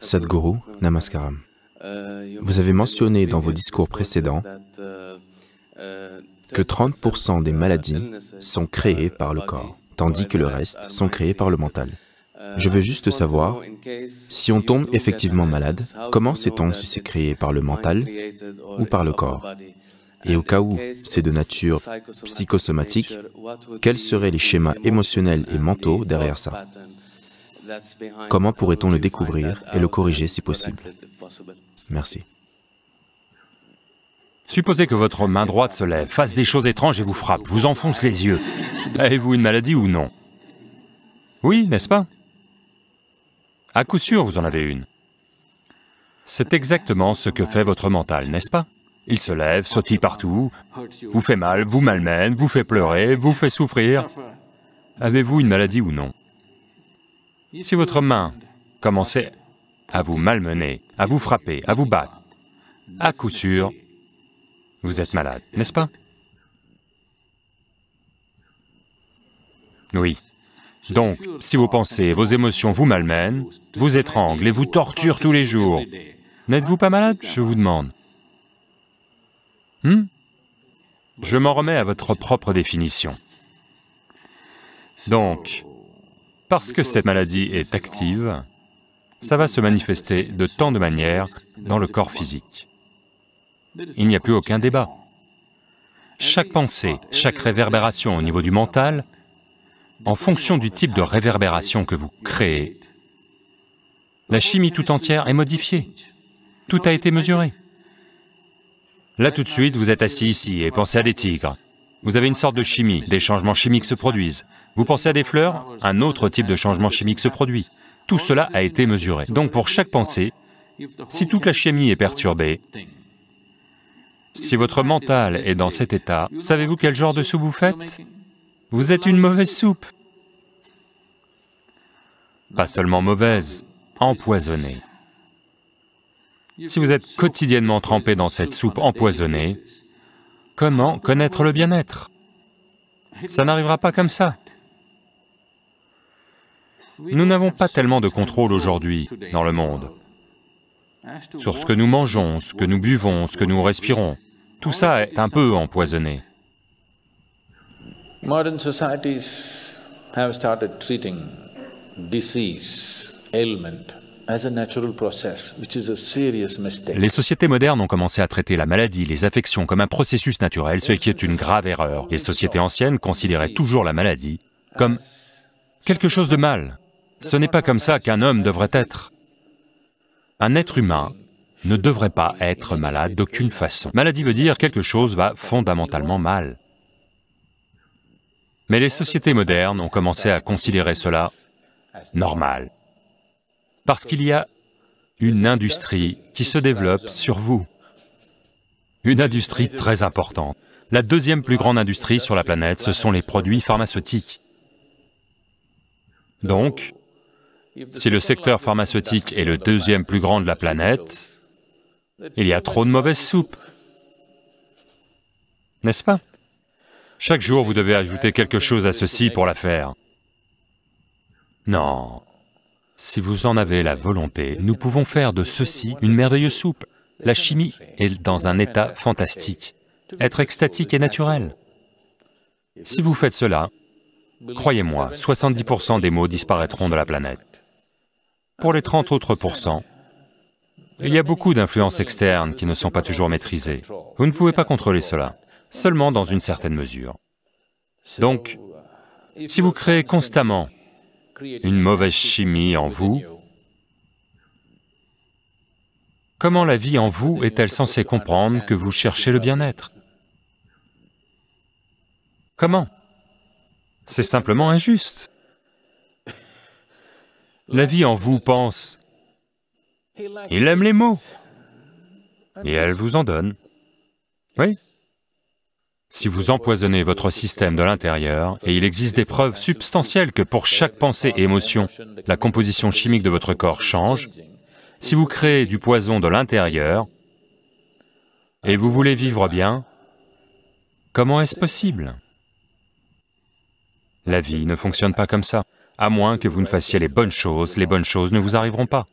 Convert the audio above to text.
Sadhguru, namaskaram. Vous avez mentionné dans vos discours précédents que 30% des maladies sont créées par le corps, tandis que le reste sont créées par le mental. Je veux juste savoir, si on tombe effectivement malade, comment sait-on si c'est créé par le mental ou par le corps? Et au cas où c'est de nature psychosomatique, quels seraient les schémas émotionnels et mentaux derrière ça? Comment pourrait-on le découvrir et le corriger si possible? Merci. Supposez que votre main droite se lève, fasse des choses étranges et vous frappe, vous enfonce les yeux. Avez-vous une maladie ou non? Oui, n'est-ce pas? À coup sûr, vous en avez une. C'est exactement ce que fait votre mental, n'est-ce pas? Il se lève, sautille partout, vous fait mal, vous malmène, vous fait pleurer, vous fait souffrir. Avez-vous une maladie ou non? Si votre main commençait à vous malmener, à vous frapper, à vous battre, à coup sûr, vous êtes malade, n'est-ce pas? Oui. Donc, si vos pensées, vos émotions vous malmènent, vous étranglent et vous torturent tous les jours, n'êtes-vous pas malade, je vous demande? Je m'en remets à votre propre définition. Donc, parce que cette maladie est active, ça va se manifester de tant de manières dans le corps physique. Il n'y a plus aucun débat. Chaque pensée, chaque réverbération au niveau du mental, en fonction du type de réverbération que vous créez, la chimie tout entière est modifiée. Tout a été mesuré. Là, tout de suite, vous êtes assis ici et pensez à des tigres. Vous avez une sorte de chimie, des changements chimiques se produisent. Vous pensez à des fleurs, un autre type de changement chimique se produit. Tout cela a été mesuré. Donc pour chaque pensée, si toute la chimie est perturbée, si votre mental est dans cet état, savez-vous quel genre de soupe vous faites? Vous êtes une mauvaise soupe. Pas seulement mauvaise, empoisonnée. Si vous êtes quotidiennement trempé dans cette soupe empoisonnée, comment connaître le bien-être? Ça n'arrivera pas comme ça. Nous n'avons pas tellement de contrôle aujourd'hui dans le monde sur ce que nous mangeons, ce que nous buvons, ce que nous respirons. Tout ça est un peu empoisonné. Modern societies have started treating disease, ailment, as a natural process, which is a serious mistake. Les sociétés modernes ont commencé à traiter la maladie, les affections comme un processus naturel, ce qui est une grave erreur. Les sociétés anciennes considéraient toujours la maladie comme quelque chose de mal. Ce n'est pas comme ça qu'un homme devrait être. Un être humain ne devrait pas être malade d'aucune façon. Maladie veut dire quelque chose va fondamentalement mal. Mais les sociétés modernes ont commencé à considérer cela normal, parce qu'il y a une industrie qui se développe sur vous. Une industrie très importante. La deuxième plus grande industrie sur la planète, ce sont les produits pharmaceutiques. Donc, si le secteur pharmaceutique est le deuxième plus grand de la planète, il y a trop de mauvaise soupe, n'est-ce pas? Chaque jour, vous devez ajouter quelque chose à ceci pour la faire. Non. Si vous en avez la volonté, nous pouvons faire de ceci une merveilleuse soupe. La chimie est dans un état fantastique. Être extatique est naturel. Si vous faites cela, croyez-moi, 70% des maux disparaîtront de la planète. Pour les 30 autres pourcents, il y a beaucoup d'influences externes qui ne sont pas toujours maîtrisées. Vous ne pouvez pas contrôler cela, seulement dans une certaine mesure. Donc, si vous créez constamment une mauvaise chimie en vous, comment la vie en vous est-elle censée comprendre que vous cherchez le bien-être? Comment? C'est simplement injuste. La vie en vous pense, il aime les mots, et elle vous en donne. Oui. Si vous empoisonnez votre système de l'intérieur, et il existe des preuves substantielles que pour chaque pensée et émotion, la composition chimique de votre corps change, si vous créez du poison de l'intérieur, et vous voulez vivre bien, comment est-ce possible? La vie ne fonctionne pas comme ça. À moins que vous ne fassiez les bonnes choses ne vous arriveront pas.